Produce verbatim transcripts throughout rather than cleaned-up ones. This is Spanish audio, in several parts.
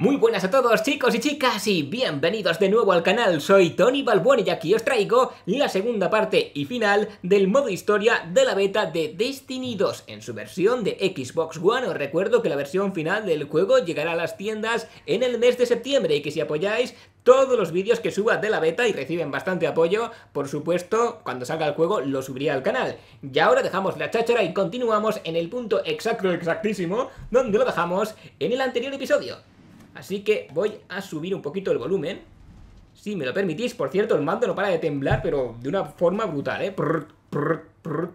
Muy buenas a todos, chicos y chicas, y bienvenidos de nuevo al canal. Soy Tony Balbuena y aquí os traigo la segunda parte y final del modo historia de la beta de Destiny dos en su versión de Xbox One. Os recuerdo que la versión final del juego llegará a las tiendas en el mes de septiembre y que si apoyáis todos los vídeos que suba de la beta y reciben bastante apoyo, por supuesto, cuando salga el juego lo subiré al canal. Y ahora dejamos la cháchara y continuamos en el punto exacto, exactísimo, donde lo dejamos en el anterior episodio. Así que voy a subir un poquito el volumen, si me lo permitís. Por cierto, el mando no para de temblar, pero de una forma brutal, ¿eh? Prr, prr, prr.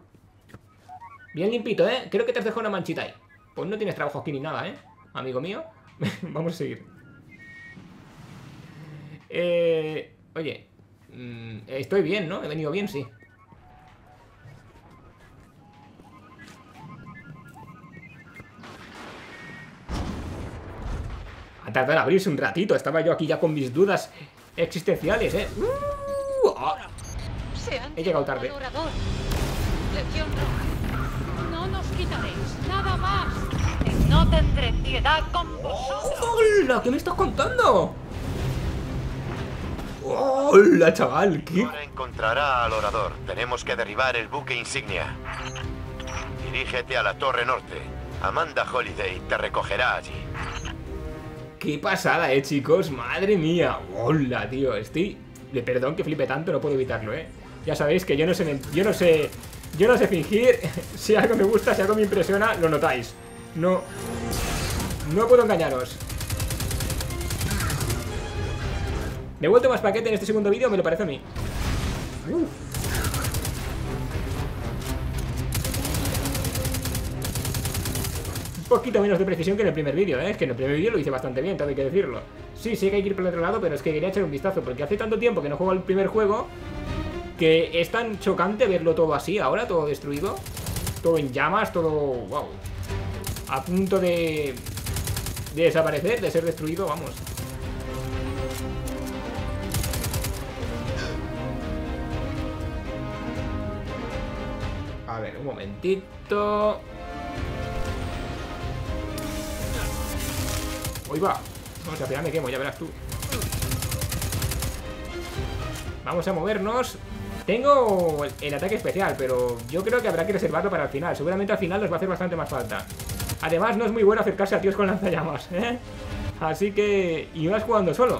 Bien limpito, ¿eh? Creo que te has dejado una manchita ahí. Pues no tienes trabajo aquí ni nada, ¿eh? Amigo mío. Vamos a seguir. Eh, oye, mmm, estoy bien, ¿no? He venido bien, sí. Ha tardado en abrirse un ratito. Estaba yo aquí ya con mis dudas existenciales, ¿eh? Uh, oh. He llegado tarde. No nos quitaréis nada más. No tendré piedad con vosotros. ¡Hola! ¿Qué me estás contando? ¡Hola, chaval! ¿Qué? Ahora encontrará al orador. Tenemos que derribar el buque insignia. Dirígete a la torre norte. Amanda Holiday te recogerá allí. ¡Qué pasada, eh, chicos! ¡Madre mía! ¡Hola, tío! Estoy... Perdón que flipe tanto, no puedo evitarlo, eh. Ya sabéis que yo no sé... Yo no sé... Yo no sé fingir. Si algo me gusta, si algo me impresiona, lo notáis. No... No puedo engañaros. Me he vuelto más paquete en este segundo vídeo, me lo parece a mí. Uf. Un poquito menos de precisión que en el primer vídeo, ¿eh? Es que en el primer vídeo lo hice bastante bien, todo hay que decirlo. Sí, sí que hay que ir por el otro lado, pero es que quería echar un vistazo, porque hace tanto tiempo que no juego al primer juego que es tan chocante verlo todo así ahora, todo destruido, todo en llamas, todo... wow, a punto de... de desaparecer, de ser destruido, vamos. A ver, un momentito. Hoy va. Vamos a pegarme, me quemo, ya verás tú. Vamos a movernos. Tengo el ataque especial, pero yo creo que habrá que reservarlo para el final. Seguramente al final nos va a hacer bastante más falta. Además, no es muy bueno acercarse a tíos con lanzallamas, ¿eh? Así que... y vas jugando solo.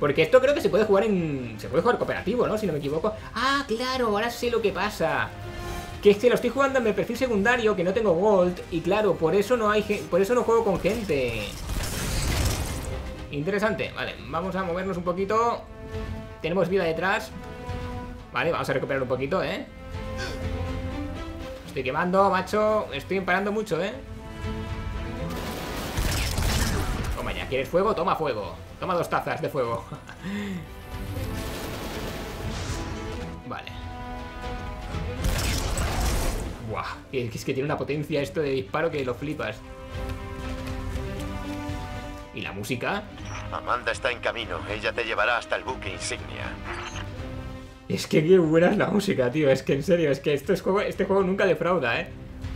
Porque esto creo que se puede jugar en... se puede jugar cooperativo, ¿no? Si no me equivoco. ¡Ah, claro! Ahora sé lo que pasa. Que es que lo estoy jugando en el perfil secundario, que no tengo Gold. Y claro, por eso no hay... por eso no juego con gente. Interesante. Vale, vamos a movernos un poquito. Tenemos vida detrás. Vale, vamos a recuperar un poquito, ¿eh? Estoy quemando, macho. Estoy emparando mucho, ¿eh? Toma ya, ¿quieres fuego? Toma fuego. Toma dos tazas de fuego. Vale. Buah, es que tiene una potencia esto de disparo que lo flipas. ¿Y la música? Amanda está en camino. Ella te llevará hasta el buque insignia. Es que qué buena es la música, tío. Es que en serio, es que este juego, este juego nunca defrauda, ¿eh?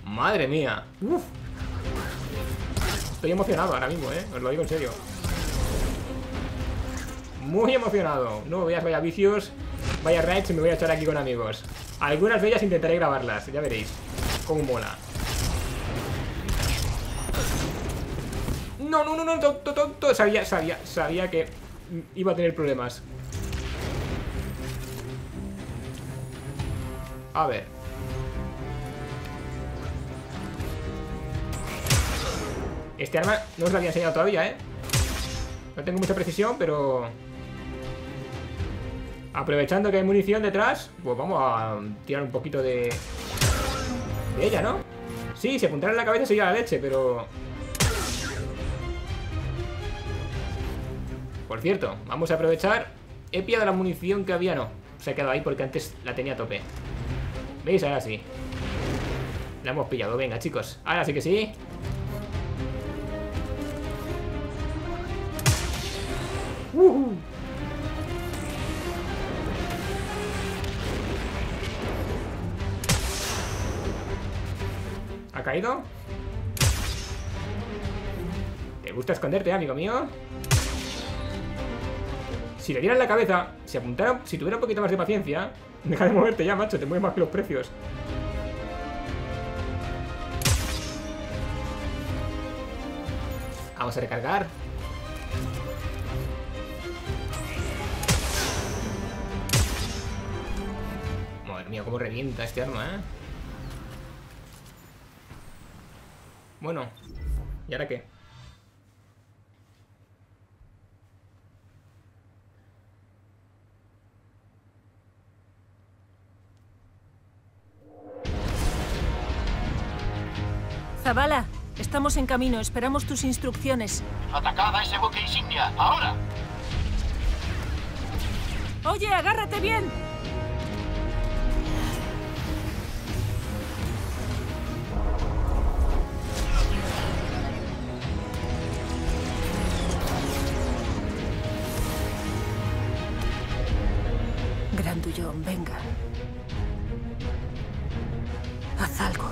Madre mía. Uf. Estoy emocionado ahora mismo, ¿eh? Os lo digo en serio. Muy emocionado. No veas, vaya vicios, vaya raids, me voy a echar aquí con amigos. Algunas de ellas intentaré grabarlas, ya veréis cómo mola. No, no, no, no, tonto, tonto. Sabía, sabía, sabía que iba a tener problemas. A ver. Este arma no os la había enseñado todavía, ¿eh? No tengo mucha precisión, pero... aprovechando que hay munición detrás, pues vamos a tirar un poquito de... de ella, ¿no? Sí, si apuntara en la cabeza sería la leche, pero... por cierto, vamos a aprovechar... he pillado la munición que había, no. Se ha quedado ahí porque antes la tenía a tope. ¿Veis? Ahora sí. La hemos pillado, venga, chicos. Ahora sí que sí. Uh-huh. ¿Ha caído? ¿Te gusta esconderte, amigo mío? Si le dieran la cabeza, si apuntaran, si tuviera un poquito más de paciencia... Deja de moverte ya, macho, te mueves más que los precios. Vamos a recargar. Madre mía, cómo revienta este arma, ¿eh? Bueno, ¿y ahora qué? Zavala, estamos en camino. Esperamos tus instrucciones. Atacad a ese buque insignia, ahora. Oye, agárrate bien. Grandullón, venga. Haz algo.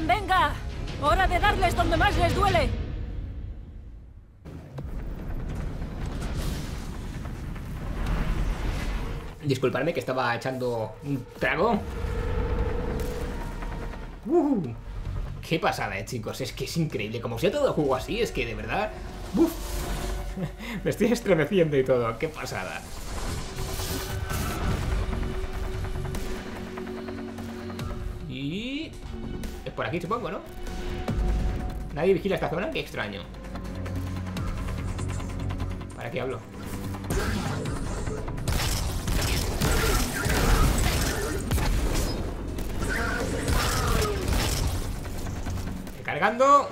¡Venga! ¡Hora de darles donde más les duele! Disculpadme que estaba echando un trago. Uh, ¡Qué pasada, eh, chicos! Es que es increíble. Como sea todo juego así, es que de verdad... Uf, me estoy estremeciendo y todo. ¡Qué pasada! Y... por aquí supongo, ¿no? Nadie vigila esta zona, qué extraño. ¿Para qué hablo? Recargando.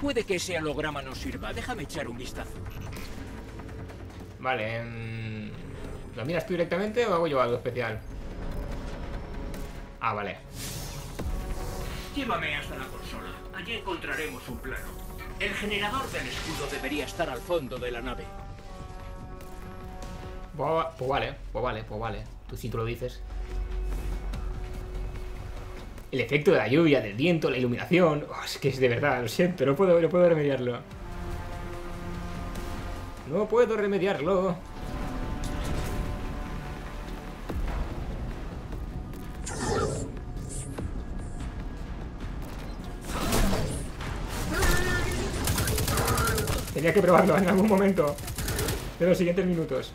Puede que ese holograma no sirva, déjame echar un vistazo. Vale, mmm... ¿lo miras tú directamente o hago yo algo especial? Ah, vale. Llévame hasta la consola. Allí encontraremos un plano. El generador del escudo debería estar al fondo de la nave. Pues, pues vale, pues vale, pues vale. Tú sí, tú lo dices. El efecto de la lluvia, del viento, la iluminación... Oh, es que es de verdad, lo siento, no puedo, no puedo remediarlo. No puedo remediarlo. Tenía que probarlo en algún momento de los siguientes minutos.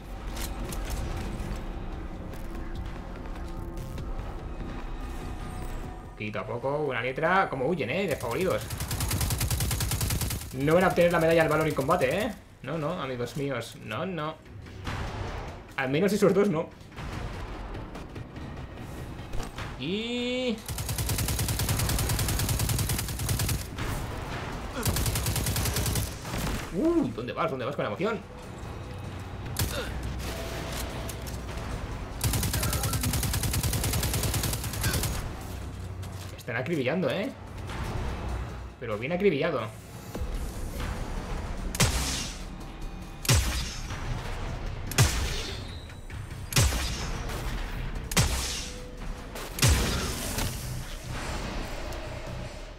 Poquito a poco, una letra. Como huyen, eh, despavoridos. No van a obtener la medalla al valor en combate, eh. No, no, amigos míos. No, no. Al menos esos dos no. Y... Uy, ¿dónde vas? ¿Dónde vas con la emoción? Están acribillando, ¿eh? Pero bien acribillado.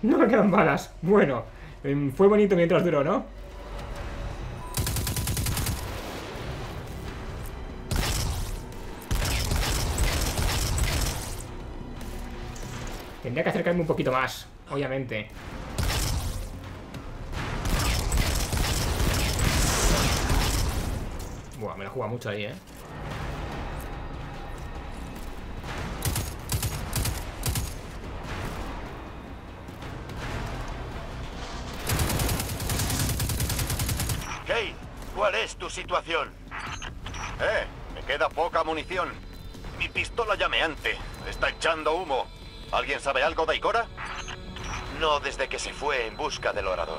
No me quedan balas. Bueno, fue bonito mientras duró, ¿no? Tendría que acercarme un poquito más, obviamente. Buah, me la juega mucho ahí, eh. Kane, ¿cuál es tu situación? Eh, me queda poca munición. Mi pistola llameante está echando humo. ¿Alguien sabe algo de Ikora? No desde que se fue en busca del orador.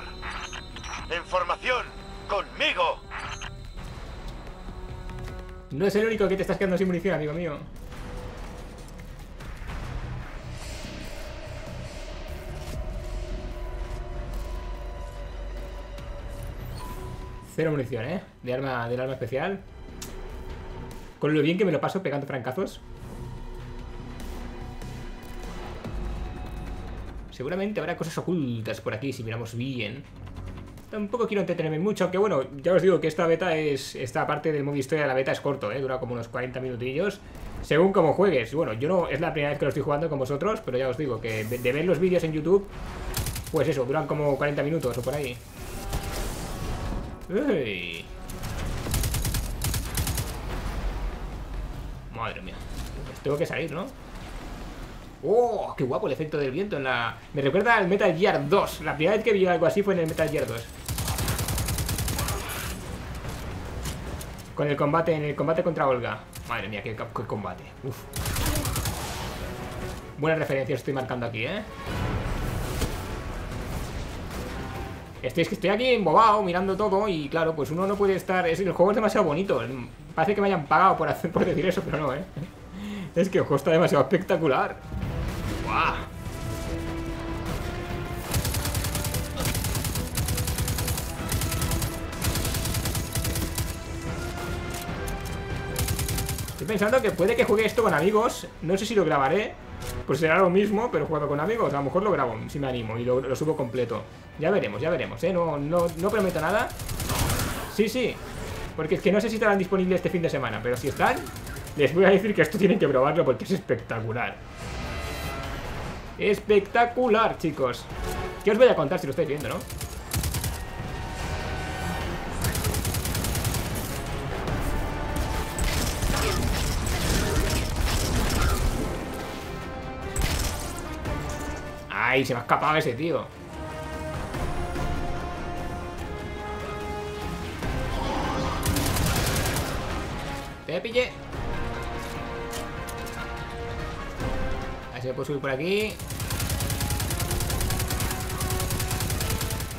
¡En formación! ¡Conmigo! No es el único que te estás quedando sin munición, amigo mío. Cero munición, ¿eh? De arma, del arma especial. Con lo bien que me lo paso pegando francazos. Seguramente habrá cosas ocultas por aquí si miramos bien. Tampoco quiero entretenerme mucho, aunque bueno, ya os digo que esta beta es... Esta parte del modo historia de la beta es corto, ¿eh? Dura como unos cuarenta minutillos, según como juegues. Bueno, yo no... Es la primera vez que lo estoy jugando con vosotros, pero ya os digo que de ver los vídeos en YouTube, pues eso, duran como cuarenta minutos o por ahí. ¡Ey! Madre mía. Pues tengo que salir, ¿no? ¡Oh! ¡Qué guapo el efecto del viento en la... Me recuerda al Metal Gear dos. La primera vez que vi algo así fue en el Metal Gear dos. Con el combate, en el combate contra Olga. Madre mía, qué, qué combate. Uf. Buenas referencias estoy marcando aquí, ¿eh? Estoy, es que estoy aquí embobado, mirando todo y claro, pues uno no puede estar... Es, el juego es demasiado bonito. Parece que me hayan pagado por, hacer, por decir eso, pero no, ¿eh? Es que el juego está demasiado espectacular. ¡Guau! Estoy pensando que puede que juegue esto con amigos. No sé si lo grabaré, pues será lo mismo, pero jugando con amigos. A lo mejor lo grabo, si me animo, y lo, lo subo completo. Ya veremos, ya veremos, ¿eh? No, no, no prometo nada. Sí, sí. Porque es que no sé si estarán disponibles este fin de semana, pero si están, les voy a decir que esto tienen que probarlo porque es espectacular. Espectacular, chicos. ¿Qué os voy a contar si lo estáis viendo, no? Ay, se me ha escapado ese tío. Te pillé. Puedo subir por aquí.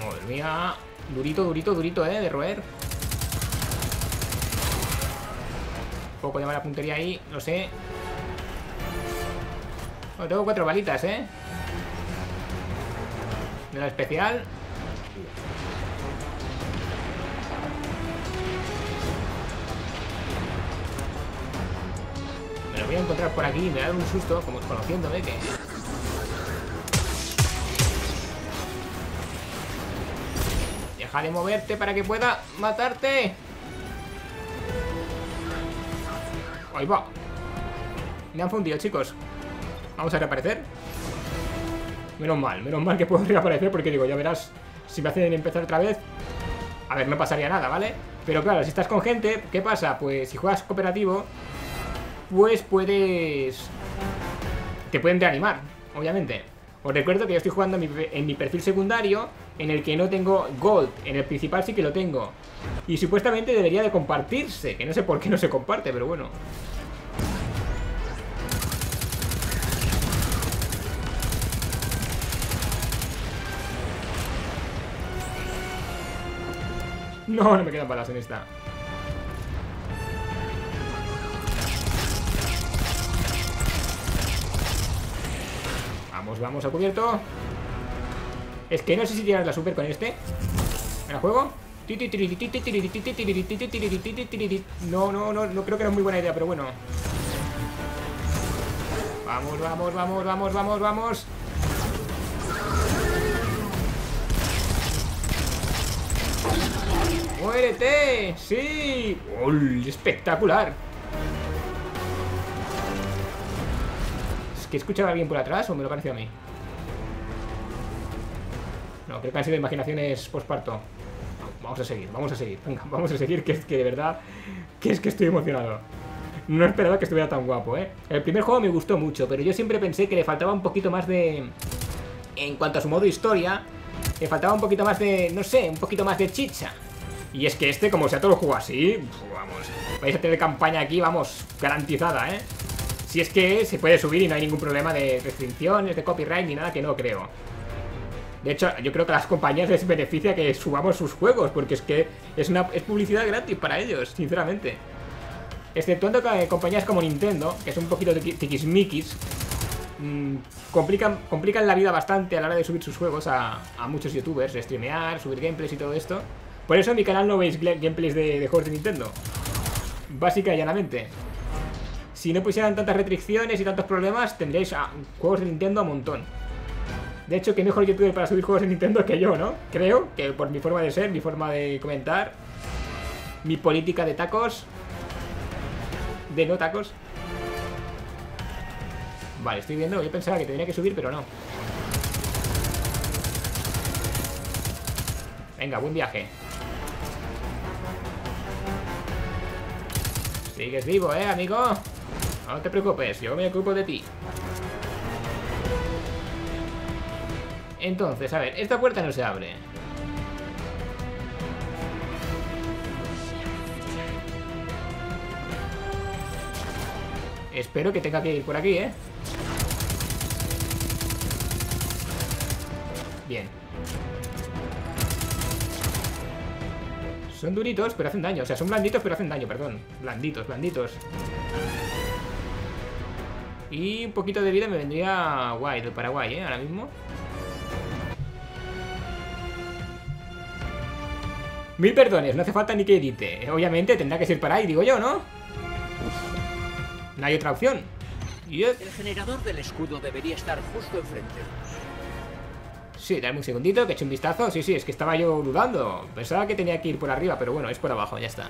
Madre mía. Durito, durito, durito, eh, de roer. Poco de mala puntería ahí, no sé. Bueno, tengo cuatro balitas, eh. De la especial. Voy a encontrar por aquí, me da un susto, como conociéndome que... Deja de moverte para que pueda matarte. Ahí va. Me han fundido, chicos. Vamos a reaparecer. Menos mal, menos mal que puedo reaparecer porque digo, ya verás, si me hacen empezar otra vez... A ver, no pasaría nada, ¿vale? Pero claro, si estás con gente, ¿qué pasa? Pues si juegas cooperativo... Pues puedes... Te pueden reanimar, obviamente. Os recuerdo que yo estoy jugando en mi, en mi perfil secundario, en el que no tengo Gold. En el principal sí que lo tengo. Y supuestamente debería de compartirse, que no sé por qué no se comparte, pero bueno. No, no me quedan balas en esta. Vamos, vamos a cubierto. Es que no sé si tirar la super con este. ¿Me la juego? No, no, no, no creo que no es muy buena idea, pero bueno. Vamos, vamos, vamos, vamos, vamos, vamos. ¡Muérete! ¡Sí! ¡Uy! ¡Espectacular! ¿Que escuchaba bien por atrás o me lo pareció a mí? No, creo que han sido imaginaciones posparto. Vamos a seguir, vamos a seguir. Venga, vamos a seguir, que es que de verdad... Que es que estoy emocionado. No esperaba que estuviera tan guapo, ¿eh? El primer juego me gustó mucho, pero yo siempre pensé que le faltaba un poquito más de... En cuanto a su modo historia, le faltaba un poquito más de... No sé, un poquito más de chicha. Y es que este, como sea todo el juego así... Pues vamos, vais a tener campaña aquí, vamos, garantizada, ¿eh? Si es que se puede subir y no hay ningún problema de restricciones, de copyright, ni nada, que no creo. De hecho, yo creo que a las compañías les beneficia que subamos sus juegos, porque es que es, una, es publicidad gratis para ellos, sinceramente. Exceptuando que compañías como Nintendo, que es un poquito de tiquismiquis, mmm, complican, complican la vida bastante a la hora de subir sus juegos a, a muchos youtubers, streamear, subir gameplays y todo esto. Por eso en mi canal no veis gameplays de, de juegos de Nintendo. Básica y llanamente. Si no pusieran tantas restricciones y tantos problemas, tendríais a juegos de Nintendo a montón. De hecho, que mejor youtuber para subir juegos de Nintendo que yo, ¿no? Creo que por mi forma de ser, mi forma de comentar, mi política de tacos, de no tacos. Vale, estoy viendo, yo pensaba que tenía que subir, pero no. Venga, buen viaje. Sigues vivo, ¿eh, amigo? No te preocupes, yo me ocupo de ti. Entonces, a ver, esta puerta no se abre. Espero que tenga que ir por aquí, ¿eh? Bien. Son duritos, pero hacen daño. O sea, son blanditos, pero hacen daño, perdón. Blanditos, blanditos. Y un poquito de vida me vendría guay del Paraguay, ¿eh? Ahora mismo. Mil perdones, no hace falta ni que edite. Obviamente tendrá que ser para ahí, digo yo, ¿no? No hay otra opción. Yes. El generador del escudo debería estar justo enfrente. Sí, dame un segundito, que eche un vistazo. Sí, sí, es que estaba yo dudando. Pensaba que tenía que ir por arriba, pero bueno, es por abajo, ya está.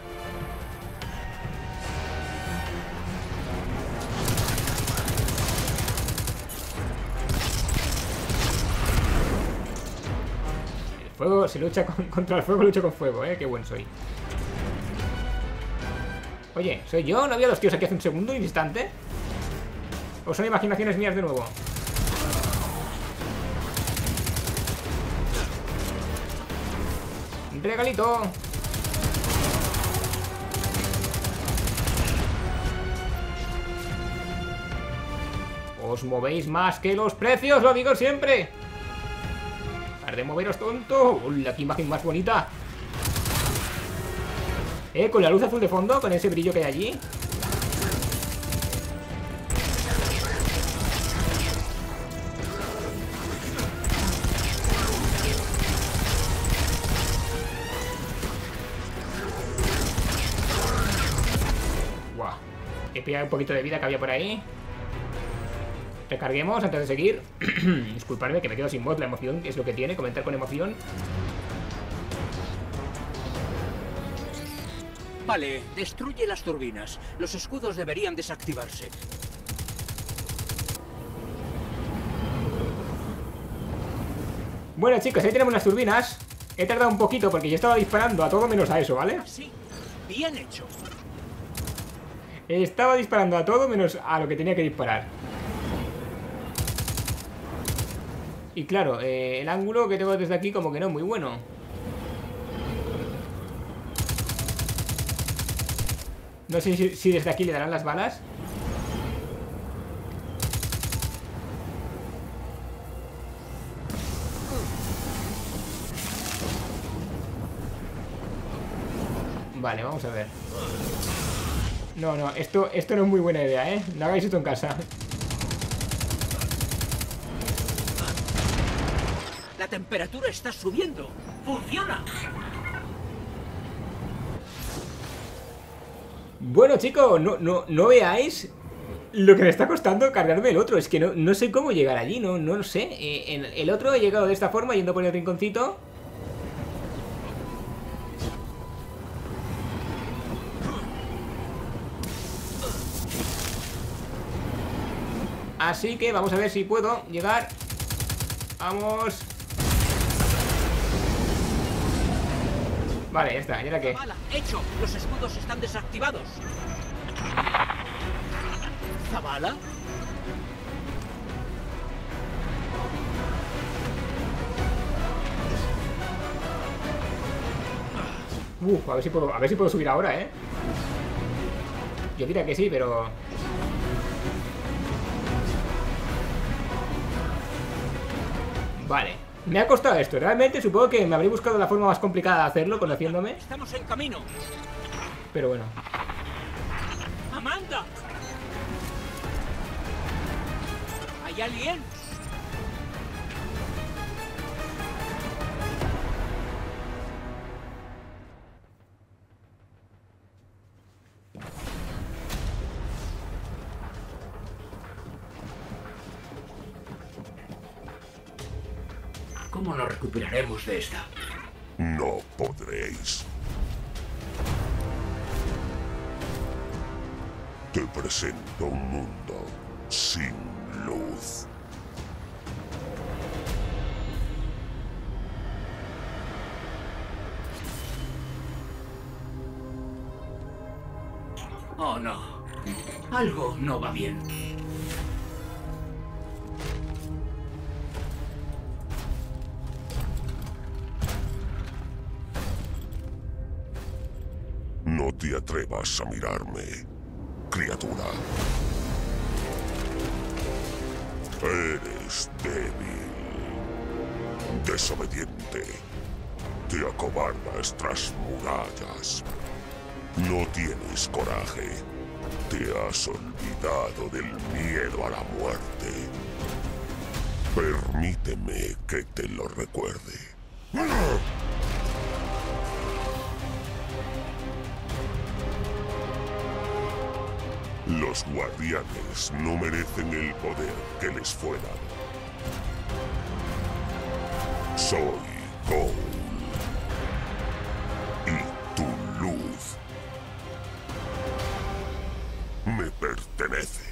El fuego, se lucha con, contra el fuego, lucho con fuego, eh, qué buen soy. Oye, ¿soy yo? ¿No había dos tíos aquí hace un segundo, un instante? ¿O son imaginaciones mías de nuevo? Regalito. Os movéis más que los precios, lo digo siempre. Dejar de moveros, tonto. Hola, qué imagen más bonita. Eh, con la luz azul de fondo, con ese brillo que hay allí. Un poquito de vida que había por ahí. Recarguemos antes de seguir. Disculpadme que me quedo sin voz. La emoción es lo que tiene, comentar con emoción. Vale, destruye las turbinas. Los escudos deberían desactivarse. Bueno, chicos, ahí tenemos las turbinas. He tardado un poquito porque yo estaba disparando a todo menos a eso, ¿vale? Sí, bien hecho. Estaba disparando a todo menos a lo que tenía que disparar. Y claro, eh, el ángulo que tengo desde aquí como que no es muy bueno. No sé si, si desde aquí le darán las balas. Vale, vamos a ver. No, no, esto, esto no es muy buena idea, ¿eh? No hagáis esto en casa. La temperatura está subiendo. ¡Funciona! Bueno, chicos, no, no, no veáis lo que me está costando cargarme el otro. Es que no, no sé cómo llegar allí, no, no lo sé. Eh, en el otro he llegado de esta forma, yendo por el rinconcito. Así que vamos a ver si puedo llegar. Vamos. Vale, ya está, ya la que. Hecho, los escudos están desactivados. ¿Zavala? Uf, a ver si puedo, a ver si puedo subir ahora, ¿eh? Yo diría que sí, pero. Vale, me ha costado esto, realmente supongo que me habré buscado la forma más complicada de hacerlo, conociéndome. Estamos en camino. Pero bueno. Amanda. ¿Hay alguien? ¿Cómo nos recuperaremos de esta? No podréis. Te presento un mundo sin luz. Oh no, algo no va bien. No te atrevas a mirarme, criatura. Eres débil, desobediente. Te acobardas tras murallas. No tienes coraje. Te has olvidado del miedo a la muerte. Permíteme que te lo recuerde. Los guardianes no merecen el poder que les fue dado. Soy Gold. Me pertenece.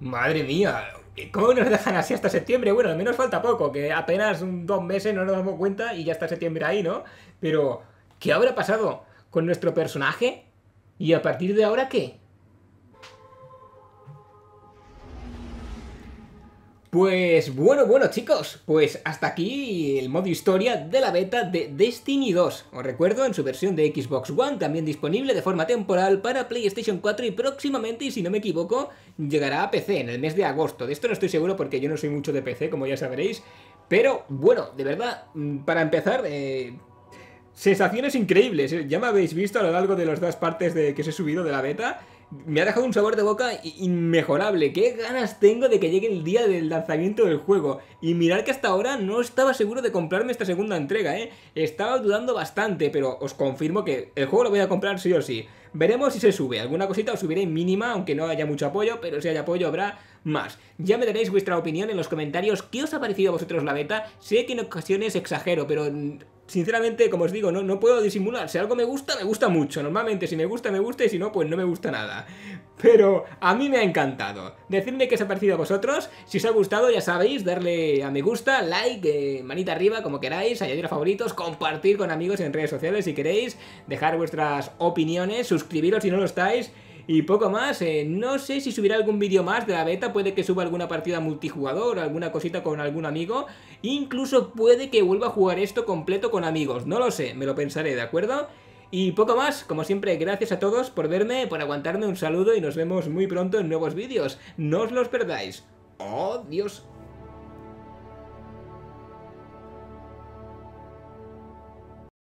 Madre mía, ¿cómo nos dejan así hasta septiembre? Bueno, al menos falta poco, que apenas un, dos meses no nos damos cuenta y ya está septiembre ahí, ¿no? Pero, ¿qué habrá pasado con nuestro personaje? ¿Y a partir de ahora qué? Pues bueno, bueno chicos, pues hasta aquí el modo historia de la beta de Destiny dos. Os recuerdo en su versión de Xbox One, también disponible de forma temporal para PlayStation cuatro y próximamente, y si no me equivoco, llegará a P C en el mes de agosto. De esto no estoy seguro porque yo no soy mucho de P C, como ya sabréis. Pero bueno, de verdad, para empezar... Eh... sensaciones increíbles, ya me habéis visto a lo largo de las dos partes de que os he subido de la beta. Me ha dejado un sabor de boca inmejorable. Qué ganas tengo de que llegue el día del lanzamiento del juego. Y mirad que hasta ahora no estaba seguro de comprarme esta segunda entrega, ¿eh? Estaba dudando bastante, pero os confirmo que el juego lo voy a comprar sí o sí. Veremos si se sube, alguna cosita os subiré mínima, aunque no haya mucho apoyo, pero si hay apoyo habrá más. Ya me daréis vuestra opinión en los comentarios, qué os ha parecido a vosotros la beta. Sé que en ocasiones exagero, pero sinceramente, como os digo, no, no puedo disimular. Si algo me gusta, me gusta mucho. Normalmente si me gusta, me gusta, y si no, pues no me gusta nada. Pero a mí me ha encantado. Decidme qué os ha parecido a vosotros. Si os ha gustado, ya sabéis, darle a me gusta, like, eh, manita arriba, como queráis, añadir a favoritos, compartir con amigos en redes sociales si queréis, dejar vuestras opiniones, sus suscribiros si no lo estáis y poco más. Eh, no sé si subirá algún vídeo más de la beta, puede que suba alguna partida multijugador, alguna cosita con algún amigo, incluso puede que vuelva a jugar esto completo con amigos, no lo sé, me lo pensaré, ¿de acuerdo? Y poco más, como siempre, gracias a todos por verme, por aguantarme, un saludo y nos vemos muy pronto en nuevos vídeos, no os los perdáis. ¡Adiós!